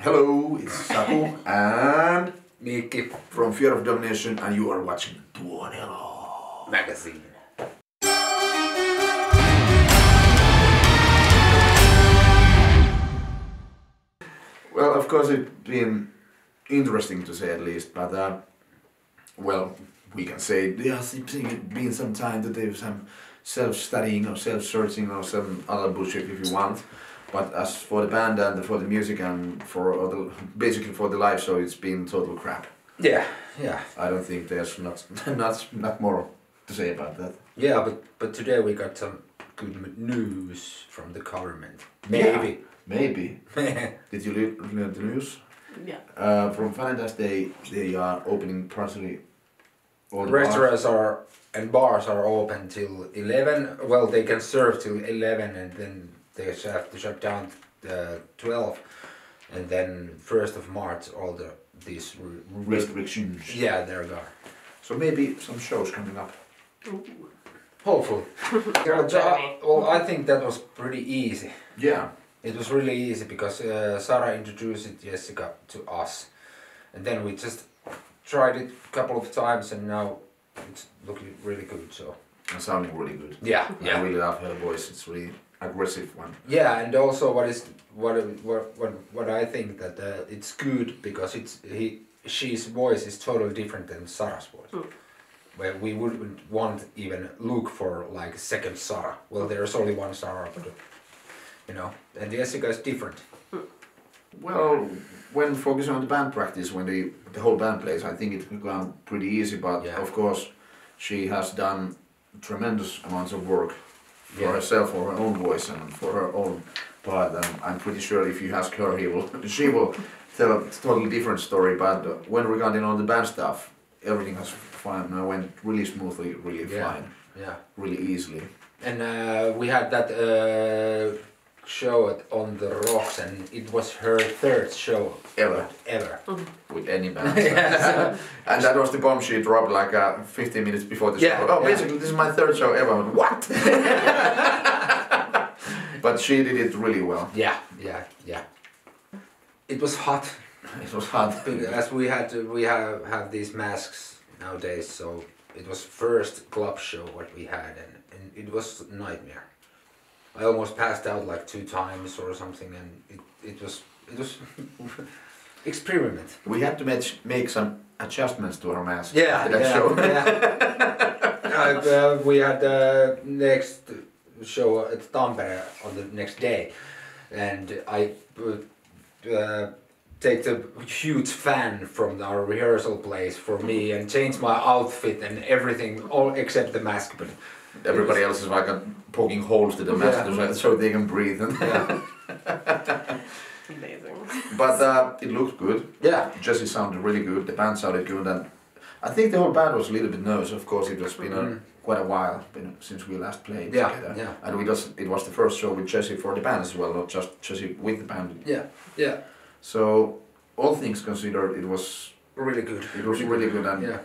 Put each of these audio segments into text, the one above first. Hello, it's Saku and Mikki from Fear of Domination, and you are watching Tuonela Magazine. Well, of course, it's been interesting to say at least, but well, we can say yes, it's been some time to do some self-studying or self-searching or some other bullshit if you want. But as for the band and for the music and for the, basically for the live show, it's been total crap. Yeah, yeah. I don't think there's not more to say about that. Yeah, but today we got some good news from the government. Maybe. Yeah, maybe. Did you read the news? Yeah. From Valentine's Day, they are opening partially. All the restaurants and bars are open till 11. Well, they can serve till 11 and then they have to shut down the 12th, and then 1st of March all these restrictions. Yeah, there we are. So maybe some shows coming up. Ooh. Hopefully. Well, I think that was pretty easy. Yeah. It was really easy because Sarah introduced Jessica to us, and then we just tried it a couple of times, and now it's looking really good. So. And sounding really good. Yeah, yeah. I really love her voice. It's really aggressive one. Yeah, and also what I think that it's good because she's voice is totally different than Sarah's voice. Mm. Where we wouldn't want even look for like a second Sarah. Well, there's only one Sarah, but you know, and Jessica is different. Mm. Well, when focusing on the band practice, when the whole band plays, I think it's gone pretty easy. But yeah, of course, she has done tremendous amounts of work for herself, for her own voice and for her own part, and I'm pretty sure if you ask her, she will tell a totally different story. But when regarding all the band stuff, everything was fine. I went really smoothly, really fine, yeah, really easily. And we had that show on the rocks, and it was her third show ever with any band. Yeah. And that was the bomb she dropped like 15 minutes before the show. Oh, basically this is my third show ever. What? But she did it really well. Yeah, yeah, yeah. It was hot. It was hot. As we have these masks nowadays, so it was first club show what we had, and it was a nightmare. I almost passed out like 2 times or something, and it was experiment. We had to make some adjustments to our mask. Yeah, after that show. Yeah. We had the next show at Tampere on the next day, and I take the huge fan from our rehearsal place for me and change my outfit and everything, all except the mask, but. Everybody else is like poking holes to the mask so they can breathe. And amazing. But it looked good. Yeah. Jesse sounded really good. The band sounded good, and I think the whole band was a little bit nervous. Of course, it was been quite a while since we last played together. Yeah. And it was the first show with Jesse for the band as well, not just Jesse with the band. Yeah. Yeah. So all things considered, it was really good. It was really good, and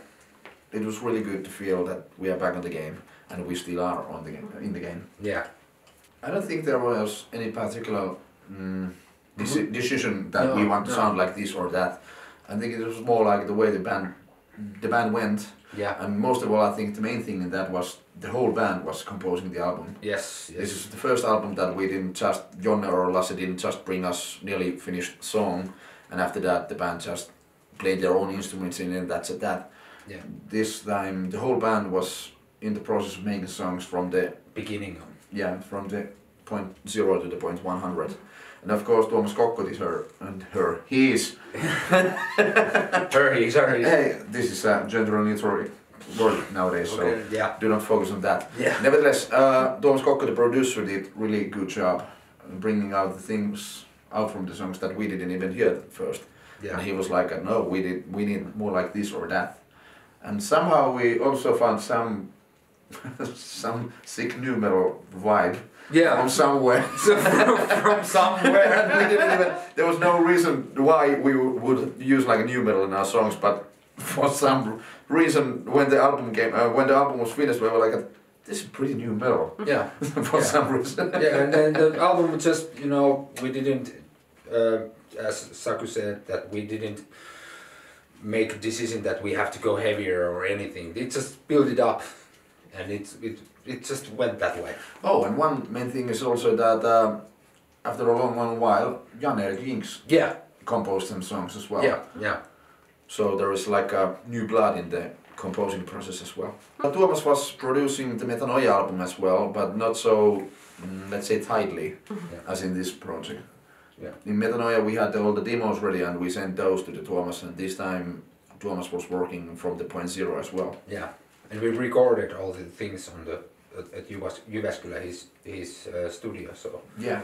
it was really good to feel that we are back on the game. And we still are on the game, in the game. Yeah. I don't think there was any particular decision that we want to sound like this or that. I think it was more like the way the band went. Yeah. And most of all, I think the main thing in that was the whole band was composing the album. Yes. Yes. This is the first album that we didn't just, Jon or Lasse didn't just bring us nearly finished song, and after that the band just played their own instruments in it and that's that. Yeah. This time the whole band was in the process of making songs from the beginning on. Yeah, from the .0 to the .100. And of course Tuomas Kokko is her. Hey, this is a gender neutral word nowadays, so do not focus on that. Yeah. Nevertheless, Tuomas Kokko, the producer, did really good job bringing out the things out from the songs that we didn't even hear at first. Yeah. And he was like, no, we need more like this or that. And somehow we also found some sick numero vibe from somewhere. from somewhere, and we didn't even, there was no reason why we would use like a numero in our songs, but for some reason when the album came, when the album was finished, we were like, this is pretty numero. Yeah. For some reason. Yeah, and then the album just, you know, we didn't as Saku said, that we didn't make a decision that we have to go heavier or anything. It just built it up, and it just went that way. Oh, and one main thing is also that after a long while, Jan Erik Inks composed some songs as well. Yeah. So there is like a new blood in the composing process as well. Tuomas was producing the Metanoia album as well, but not so, let's say, tightly as in this project. Yeah. In Metanoia we had all the demos ready and we sent those to the Tuomas, and this time Tuomas was working from the .0 as well. Yeah, and we recorded all the things on the at Jyväskylä, his studio. So yeah,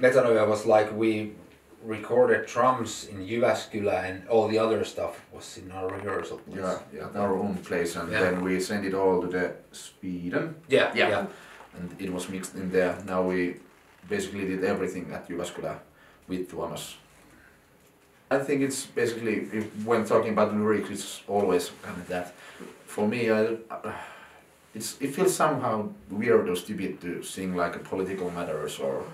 Metanoia was like we recorded drums in Jyväskylä, and all the other stuff was in our rehearsal place. Yeah, at our own place, and then we sent it all to the Sweden. Yeah. And it was mixed in there. Now we basically did everything at Jyväskylä with Tuomas. I think it's basically, when talking about lyrics, it's always kind of that. For me, it feels somehow weird or stupid to sing like a political matters or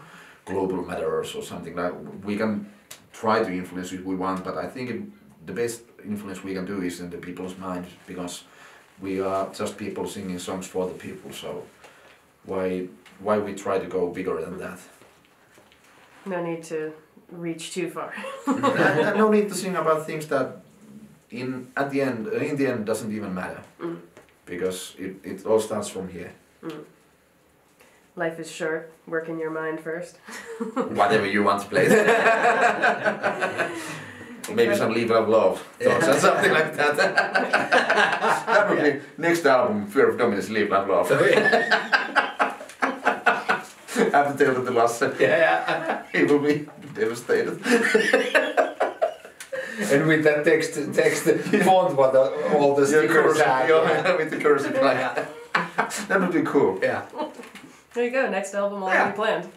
global matters or something like. We can try to influence if we want, but I think the best influence we can do is in the people's mind, because we are just people singing songs for the people. So why we try to go bigger than that? No need to reach too far. No need to sing about things that in the end doesn't even matter, because it all starts from here. Life is short, work in your mind first. Whatever you want to play. Maybe some Leave of Love thoughts or something like that. That would be next album, Fear of Domination, Leave of Love. I have to tell it to Lasse. Yeah. He will be devastated. And with that text font, what all the stickers have. With the cursive line. That would be cool. Yeah. There you go, next album already planned.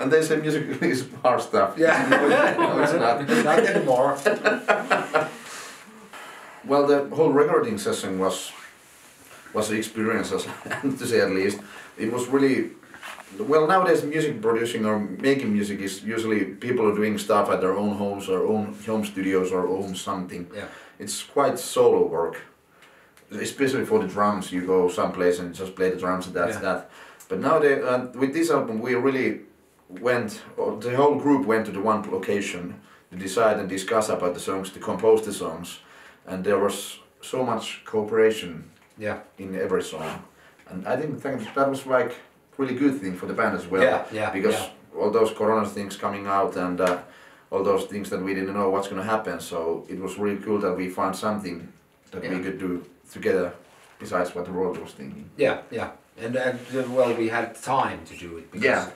And they say music is hard stuff. Yeah. No, it's not. Not anymore. Well, the whole recording session was an experience, to say at least. It was really, well, nowadays music producing or making music is usually people are doing stuff at their own homes or own home studios or own something. Yeah. It's quite solo work. Especially for the drums, you go someplace and just play the drums and that's that. But nowadays, with this album, we really went, the whole group went to the one location to decide and discuss about the songs, to compose the songs. And there was so much cooperation in every song. And I didn't think that was like really good thing for the band as well. Because all those Corona things coming out and all those things that we didn't know what's going to happen. So it was really cool that we found something that we could do together, besides what the world was thinking. And well, we had time to do it, because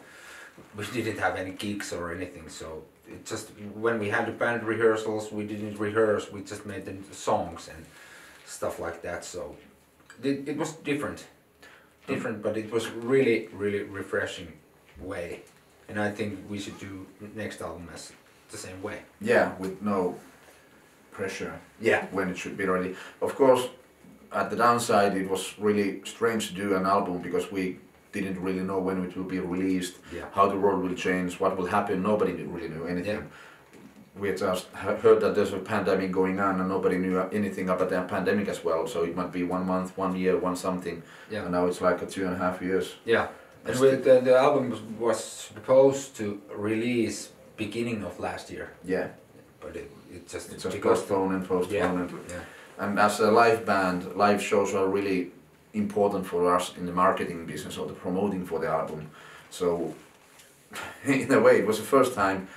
we didn't have any gigs or anything, so it just, when we had the band rehearsals, we didn't rehearse, we just made the songs and stuff like that, so it was different, but it was really refreshing way, and I think we should do next album as the same way. Yeah, with no pressure when it should be ready. Of course, at the downside, it was really strange to do an album, because we didn't really know when it will be released, how the world will change, what will happen. Nobody really knew anything. We had just heard that there's a pandemic going on, and nobody knew anything about that pandemic as well. So it might be 1 month, 1 year, one something, and now it's like a 2.5 years. Yeah, and the album was supposed to release beginning of last year. Yeah, but it just postponed. And as a live band, live shows are really important for us in the marketing business or the promoting for the album. So in a way, it was the first time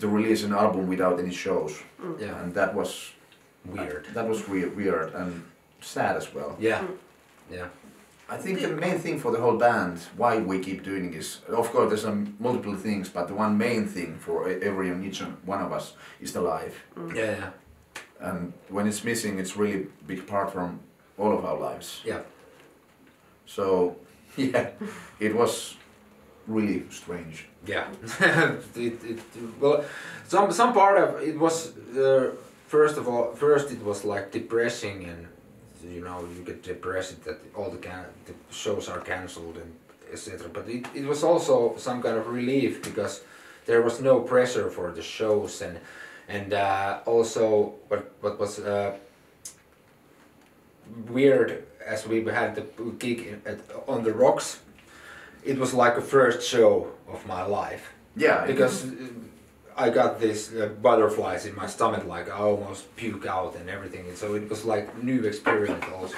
to release an album without any shows. Yeah. And that was weird. That was weird and sad as well. Yeah. I think the main thing for the whole band, why we keep doing this, of course there's some multiple things, but the one main thing for every and each one of us is the live. Yeah. And when it's missing, it's really a big part from all of our lives. Yeah. So, it was really strange. Yeah. Well, some part of it was, first it was like depressing, and you know, you get depressed that all the shows are cancelled and etc. But it was also some kind of relief, because there was no pressure for the shows, and also what was weird, as we had the gig on the Rocks, it was like a first show of my life. Yeah. Because I got these butterflies in my stomach, like I almost puke out and everything. And so it was like new experience also.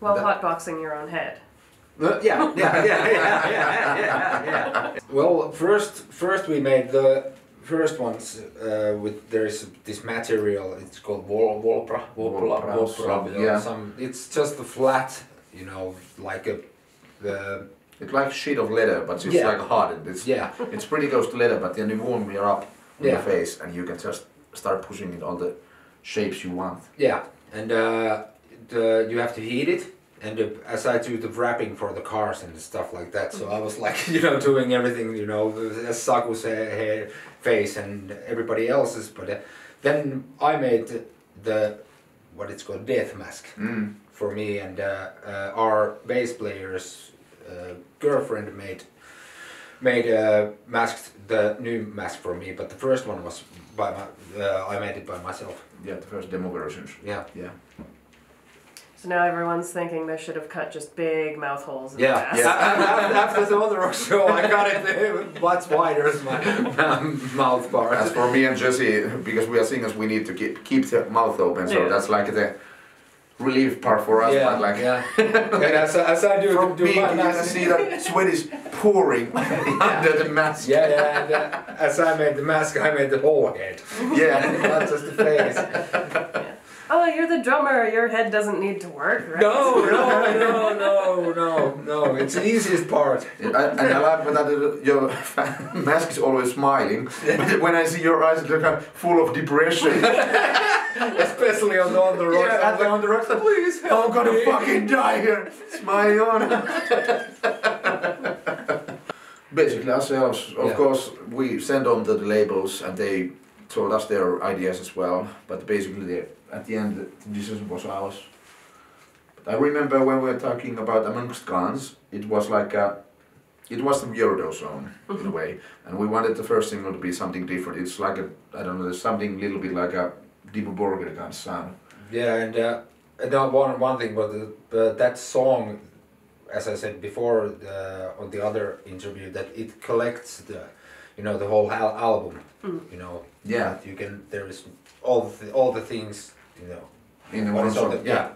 Well, hotboxing your own head. Yeah. Well, first we made the first ones with there's this material. It's called Volpra. Yeah. It's just a flat, you know, like a it's like a sheet of leather, but it's like hardened. It's, it's pretty close to leather, but then you warm it up in your face, and you can just start pushing it all the shapes you want. Yeah, and you have to heat it, and as I do the wrapping for the cars and stuff like that, so I was like, you know, doing everything, you know, Saku's hair, face, and everybody else's, but then I made the, what it's called, death mask for me, and our bass players. Girlfriend made masked the new mask for me, but the first one was by my I made it by myself. Yeah, the first demo versions. Yeah. So now everyone's thinking they should have cut just big mouth holes in the mask. Yeah. After the other rock show, I got it much wider as my mouth bar. As for me and Jesse, because we are singers, we need to keep the mouth open, so that's like the relief part for us, but like, and as I do, from being, you can see that sweat is pouring under the mask. And as I made the mask, I made the whole head. Not just the face. Oh, you're the drummer. Your head doesn't need to work, right? No. It's the easiest part. And I love that your mask is always smiling. But when I see your eyes, they're kind of full of depression. Especially on the Rocks. Yeah, I'm like, on the Rocks, like, please help me. I'm gonna fucking die here. Smile on. Basically ourselves, of course, we send on to the labels and they told us their ideas as well. But basically, at the end, the decision was ours. But I remember when we were talking about Amongst Guns, it was like a, it was the weirdo zone in a way. And we wanted the first single to be something different. It's like a, I don't know, something a little bit like a Dimm-Borger kind of sound. Yeah, and one thing, but that song, as I said before on the other interview, that it collects the, you know, the whole album. You know. Yeah. You can. There is all the things. You know. In one song. Yeah.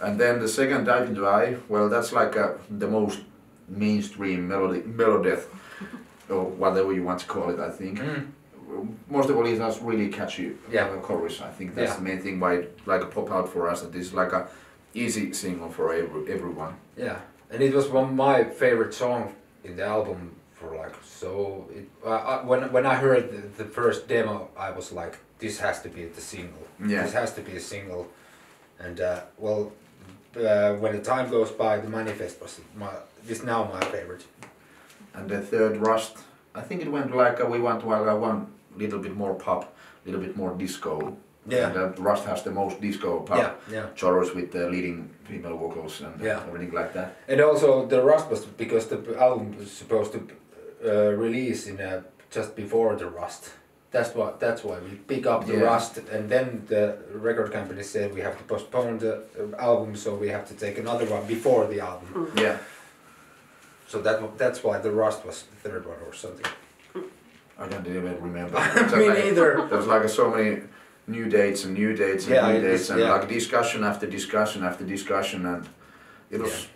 And then the second, Dive in the Eye. Well, that's like the most mainstream melody death, or whatever you want to call it. I think. Most of all, it has really catchy chorus. I think that's the main thing why it like pop out for us. That this is like a easy single for everyone. Yeah, and it was one of my favorite songs in the album for like so. When I heard the first demo, I was like, this has to be the single. Yeah. This has to be a single, and when the time goes by, the Manifest was now my favorite. And the third, Rust. I think it went like we went one. Little bit more pop, little bit more disco. Yeah. And Rust has the most disco pop genres with the leading female vocals and everything like that. And also the Rust was because the album was supposed to release in just before the Rust. That's why we pick up the Rust, and then the record company said we have to postpone the album, so we have to take another one before the album. Yeah. So that's why the Rust was the third one or something. I don't even remember. Me neither. There's like so many new dates and like discussion after discussion after discussion, and it was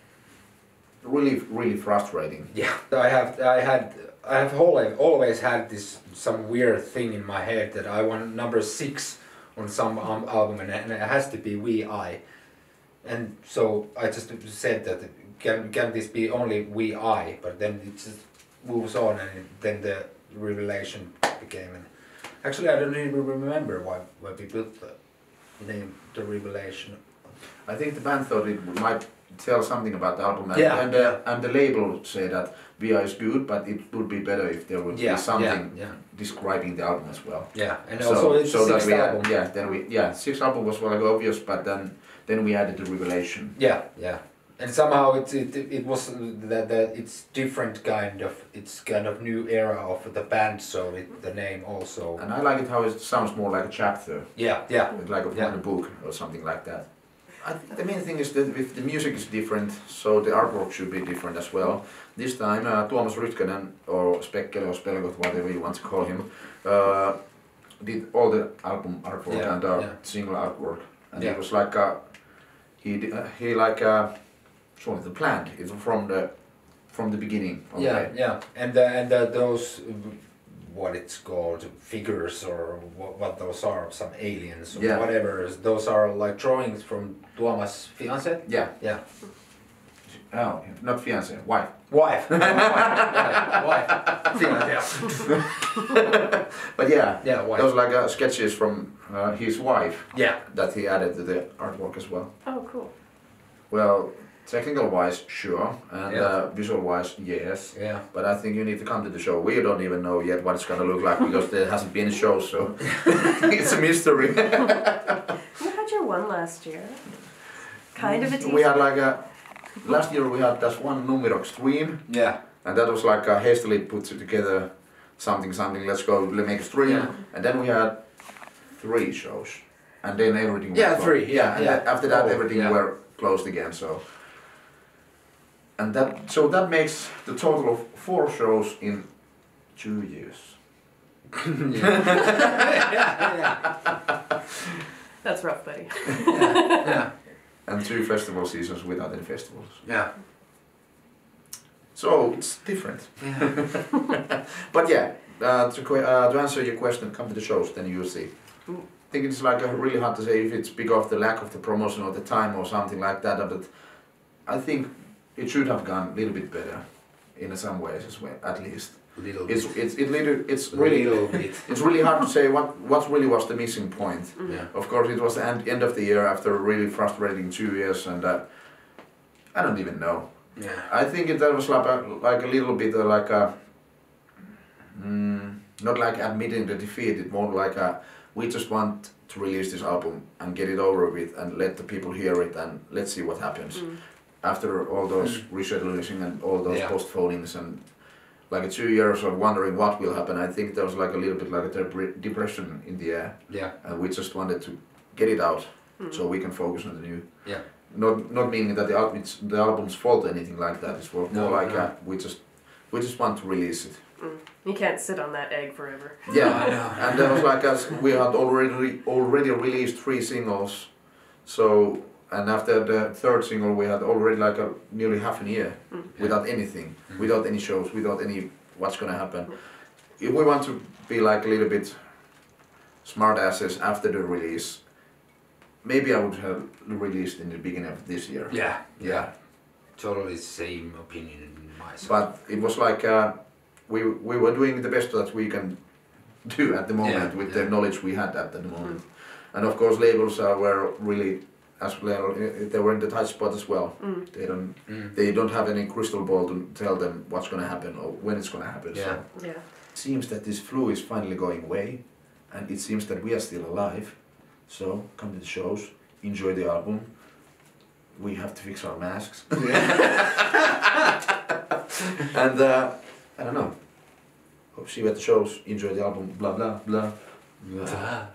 really frustrating. Yeah, I have always had this some weird thing in my head that I want number 6 on some album, and it has to be WI, and so I just said that can this be only WI? But then it just moves on, and then the revelation became, and actually I don't even remember why we built the name The Revelation. I think the band thought it might tell something about the album, and the label said that VI is good, but it would be better if there would be something describing the album as well. Yeah, and also it's so sixth album. Then 6th album was like obvious, but then we added The Revelation. Yeah. And somehow it was that it's different kind of new era of the band, so the name also. And I like it how it sounds more like a chapter. Yeah, yeah. Like a book or something like that. I think the main thing is that if the music is different, so the artwork should be different as well. This time Thomas Rytkänen, or Spekkele or Spelgot, whatever you want to call him, did all the album artwork and single artwork, and it was like a sort of the plan is from the beginning. Okay. Yeah, yeah, and those what it's called figures or what those are, some aliens or whatever. Those are like drawings from Tuomas' fiance. Yeah, yeah. Oh, not fiance, wife. Wife. No, wife. Yeah. But yeah, yeah, wife. Those like sketches from his wife. Yeah. That he added to the artwork as well. Oh, cool. Well. Technical wise, sure, and visual wise, yes. Yeah. But I think you need to come to the show. We don't even know yet what it's gonna look like because there hasn't been a show, so it's a mystery. You had your one last year. Kind of a teaser. We had like a last year we had just one Numerox stream. Yeah. And that was like a hastily put together something. Let's go make a stream. Yeah. And then we had 3 shows, and then everything. Yeah, was 3. Yeah. And after that, everything were closed again. So. And that makes the total of 4 shows in 2 years. That's rough, buddy. And 2 festival seasons without any festivals. Yeah. So it's different. Yeah. But yeah, to answer your question, come to the shows, then you'll see. Ooh. I think it's like really hard to say if it's because of the lack of the promotion or the time or something like that. But I think. It should have gone a little bit better, in some ways as well, at least. It's really hard to say what really was the missing point. Yeah. Of course, it was the end of the year after a really frustrating 2 years, and I don't even know. Yeah. I think that was like a little bit like a not like admitting the defeat. It more like we just want to release this album and get it over with and let the people hear it and let's see what happens. Mm. After all those rescheduling and all those postponings and like 2 years of wondering what will happen, I think there was like a little bit like a depression in the air. Yeah. And we just wanted to get it out so we can focus on the new. Yeah. Not meaning that the album's fault or anything like that. It's more like we just want to release it. Mm. You can't sit on that egg forever. Yeah. No. And that was like we had already released 3 singles, so. And after the 3rd single, we had already like nearly half a year without anything, without any shows, without any what's gonna happen. If we want to be like a little bit smart asses after the release, maybe I would have released in the beginning of this year. Yeah, yeah, yeah. Totally same opinion in myself. But it was like we were doing the best that we can do at the moment with the knowledge we had at the moment, and of course labels were really. As well, they were in the tight spot as well. Mm. They don't have any crystal ball to tell them what's going to happen or when it's going to happen. Yeah. So. Yeah. It seems that this flu is finally going away, and it seems that we are still alive. So come to the shows, enjoy the album. We have to fix our masks. And I don't know. Hope see you at the shows. Enjoy the album. Blah blah blah. Blah.